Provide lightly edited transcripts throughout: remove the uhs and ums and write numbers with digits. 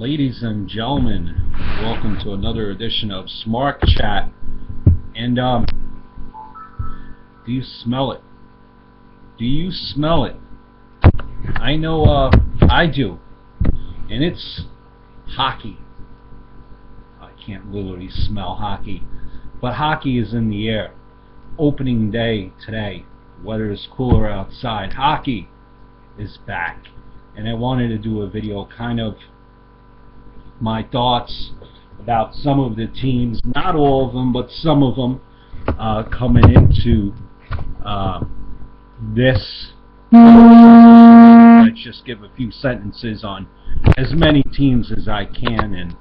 Ladies and gentlemen, welcome to another edition of Smart Chat. And do you smell it? Do you smell it? I know I do. And it's hockey. I can't literally smell hockey, but hockey is in the air. Opening day today. Weather is cooler outside. Hockey is back. And I wanted to do a video kind of my thoughts about some of the teams, not all of them, but some of them coming into this. Let's just give a few sentences on as many teams as I can, and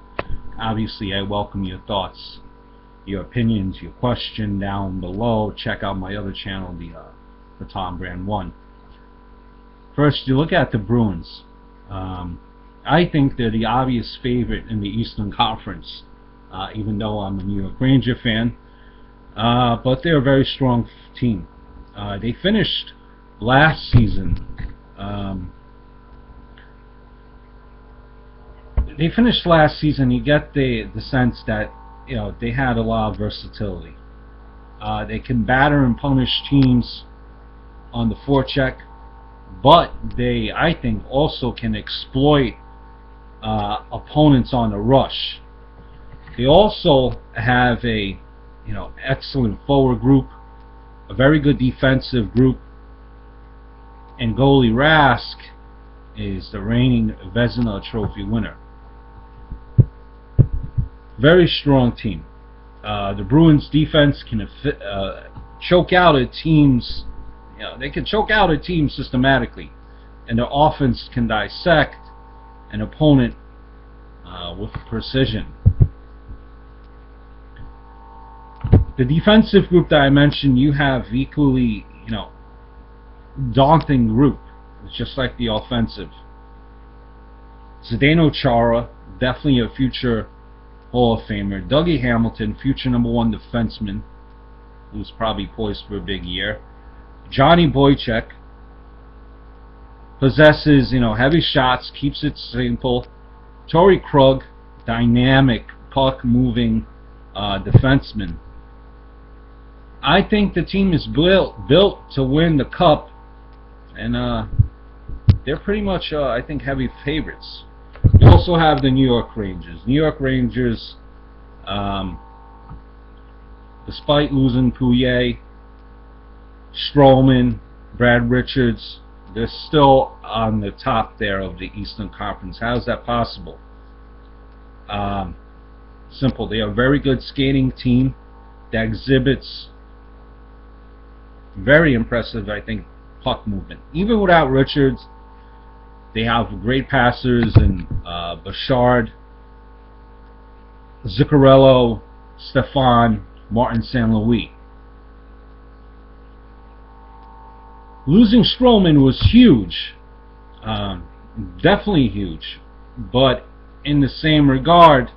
obviously I welcome your thoughts, your opinions, your question down below. Check out my other channel, the Tom Brand One. First, you look at the Bruins. I think they're the obvious favorite in the Eastern Conference, even though I'm a New York Ranger fan. But they're a very strong team. They finished last season. You get the sense that they had a lot of versatility. They can batter and punish teams on the forecheck, but they, I think, also can exploit opponents on the rush. They also have a excellent forward group, a very good defensive group, and goalie Rask is the reigning Vezina Trophy winner. Very strong team. The Bruins defense can choke out a team's they can choke out a team systematically, and their offense can dissect an opponent with precision. The defensive group that I mentioned, you have equally, daunting group. It's just like the offensive. Zdeno Chara, definitely a future Hall of Famer. Dougie Hamilton, future #1 defenseman, who's probably poised for a big year. Johnny Boychuk possesses, heavy shots, keeps it simple. Torrey Krug, dynamic, puck-moving defenseman. I think the team is built to win the Cup, and they're pretty much, I think, heavy favorites. You also have the New York Rangers. New York Rangers, despite losing Pouliot, Stralman, Brad Richards, they're still on the top there of the Eastern Conference. How is that possible? Simple. They are a very good skating team that exhibits very impressive, I think, puck movement. Even without Richards, they have great passers in Bouchard, Zuccarello, Stefan, Martin St. Louis. Losing Strowman was huge, definitely huge, but in the same regard,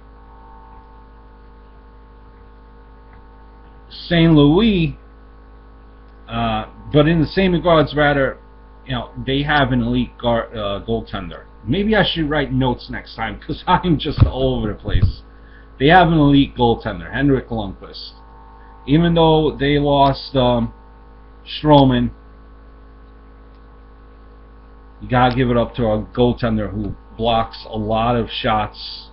St. Louis, they have an elite goaltender. Maybe I should write notes next time, because I'm just all over the place. They have an elite goaltender, Henrik Lundqvist. Even though they lost Strowman, you gotta give it up to a goaltender who blocks a lot of shots,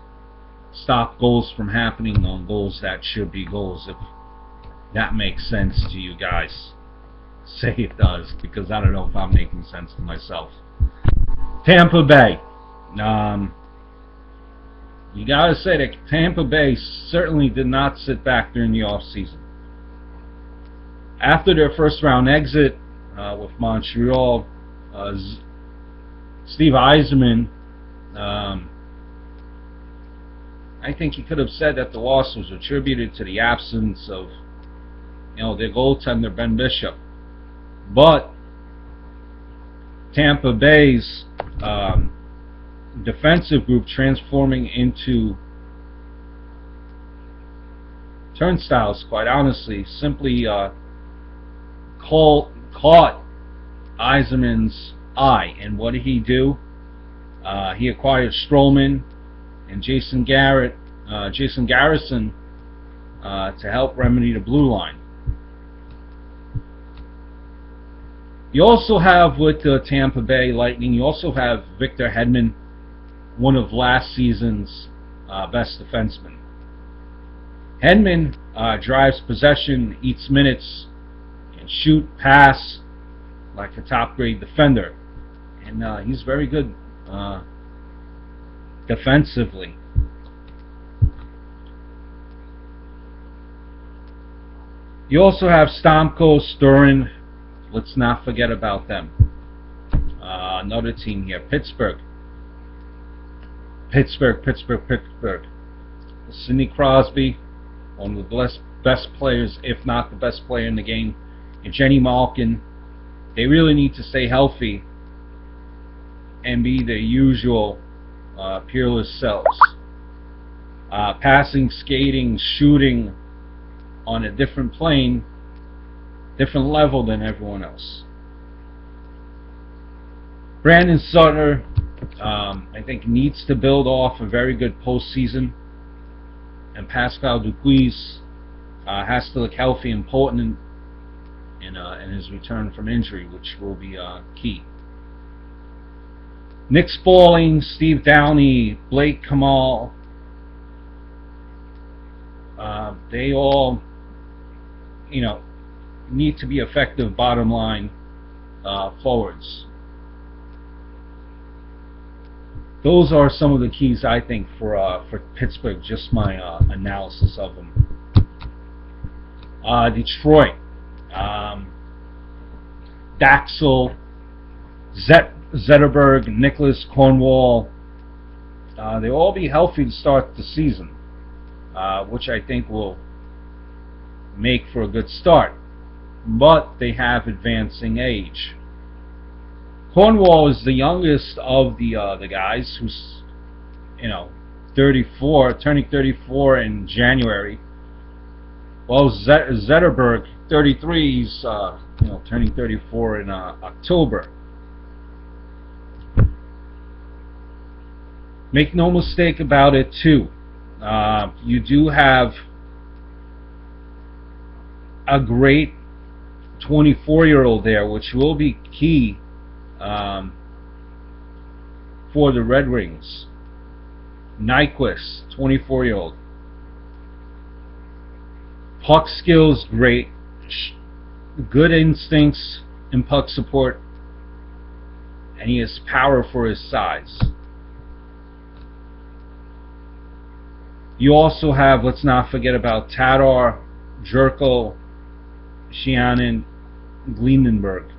stop goals from happening on goals that should be goals. If that makes sense to you guys, say it does, because I don't know if I'm making sense to myself. Tampa Bay, you gotta say that Tampa Bay certainly did not sit back during the off season. After their first round exit with Montreal, Steve Yzerman, I think he could have said that the loss was attributed to the absence of, their goaltender Ben Bishop. But Tampa Bay's defensive group transforming into turnstiles, quite honestly, simply caught Yzerman's eye. And what did he do? He acquired Strowman, and Jason Garrison to help remedy the blue line. You also have with the Tampa Bay Lightning, you also have Victor Hedman, one of last season's best defensemen. Hedman drives possession, eats minutes, and shoot, pass like a top-grade defender. And he's very good defensively. You also have Stamkos, Durin. Let's not forget about them. Another team here, Pittsburgh. Sidney Crosby, one of the best players, if not the best player in the game, and Johnny Malkin. They really need to stay healthy and be their usual peerless selves. Passing, skating, shooting on a different plane, different level than everyone else. Brandon Sutter, I think, needs to build off a very good postseason. And Pascal Ducuis has to look healthy and potent in his return from injury, which will be key. Nick Spalling, Steve Downey, Blake Kamal, they all, you know, need to be effective bottom line forwards. Those are some of the keys, I think, for Pittsburgh, just my analysis of them. Detroit. Daxel Zetterberg, Nicholas Cornwall, they'll all be healthy to start the season, which I think will make for a good start. But they have advancing age. Cornwall is the youngest of the guys, who's, you know, 34, turning 34 in January. Well, Zetterberg, 33, he's you know, turning 34 in October. Make no mistake about it, too. You do have a great 24-year-old there, which will be key for the Red Wings. Nyquist, 24-year-old. Puck skills, great. Good instincts and puck support. And he has power for his size. You also have, let's not forget about Tatar, Jerkel, Sheanen, Gleedenberg.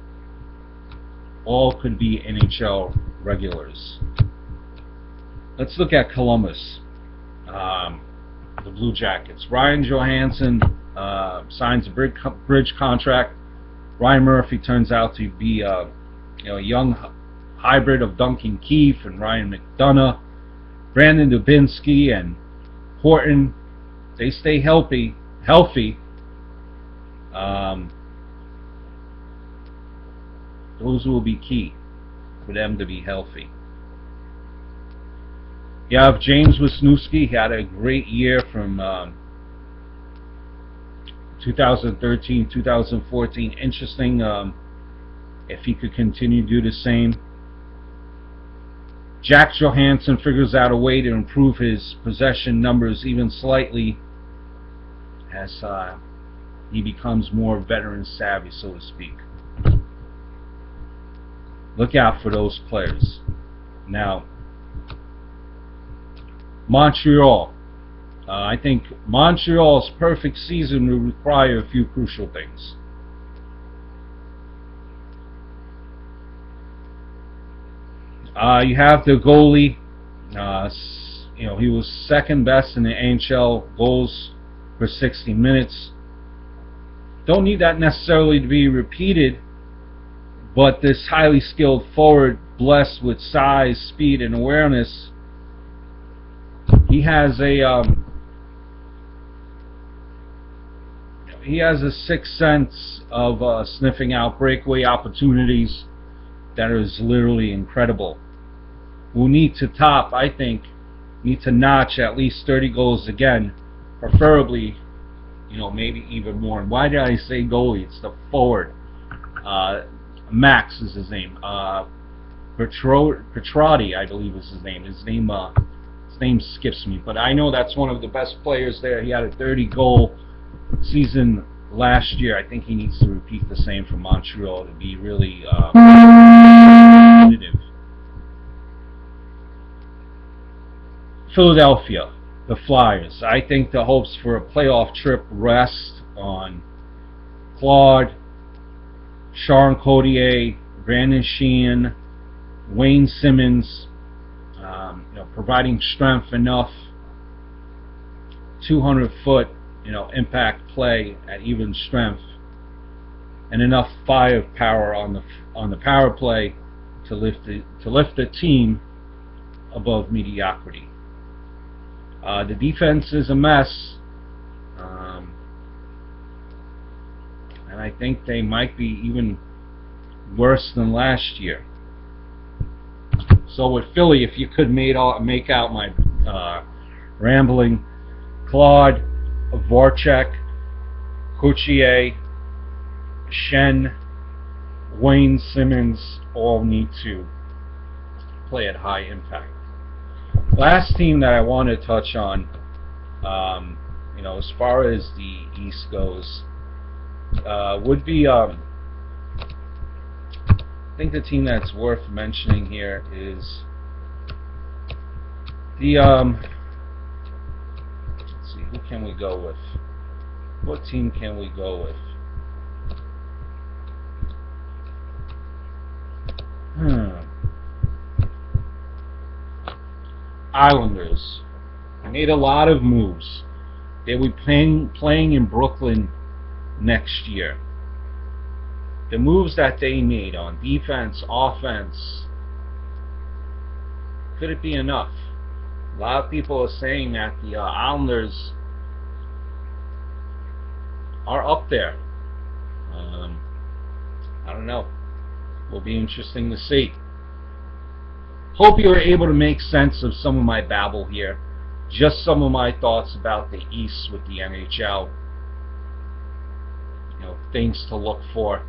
All could be NHL regulars. Let's look at Columbus, the Blue Jackets. Ryan Johansson signs a bridge contract. Ryan Murphy turns out to be a young hybrid of Duncan Keefe and Ryan McDonough. Brandon Dubinsky and Horton, they stay healthy. Those will be key for them to be healthy. You have James Wisniewski. He had a great year from 2013-2014. Interesting if he could continue to do the same. Jack Johansson figures out a way to improve his possession numbers even slightly as he becomes more veteran savvy, so to speak. Look out for those players. Now, Montreal. I think Montreal's perfect season will require a few crucial things. You have the goalie. He was second best in the NHL goals for 60 minutes. Don't need that necessarily to be repeated. But this highly skilled forward, blessed with size, speed, and awareness, he has a sixth sense of sniffing out breakaway opportunities that is literally incredible. We'll need to top, I think, need to notch at least 30 goals again, preferably, you know, maybe even more. And why did I say goalie? It's the forward. Max is his name. Petrotti, I believe, is his name. His name skips me, but I know that's one of the best players there. He had a 30-goal season last year. I think he needs to repeat the same for Montreal to be really competitive. Philadelphia, the Flyers. I think the hopes for a playoff trip rest on Claude, Charles Cotier, Brandon Sheehan, Wayne Simmons, you know, providing strength enough, 200-foot, you know, impact play at even strength, and enough firepower on the power play to lift the team above mediocrity. The defense is a mess, and I think they might be even worse than last year. So with Philly, if you could make out my rambling, Claude, Voracek, Coutier, Shen, Wayne Simmons all need to play at high impact. Last team that I want to touch on, you know, as far as the East goes, would be, I think the team that's worth mentioning here is the, let's see, who can we go with? What team can we go with? Islanders made a lot of moves. They will be playing in Brooklyn next year. The moves that they made on defense, offense, could it be enough? A lot of people are saying that the Islanders are up there. I don't know. Will be interesting to see. Hope you were able to make sense of some of my babble here. Just some of my thoughts about the East with the NHL. You know, things to look for.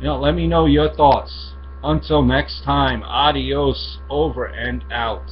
You know, let me know your thoughts. Until next time, adios, over and out.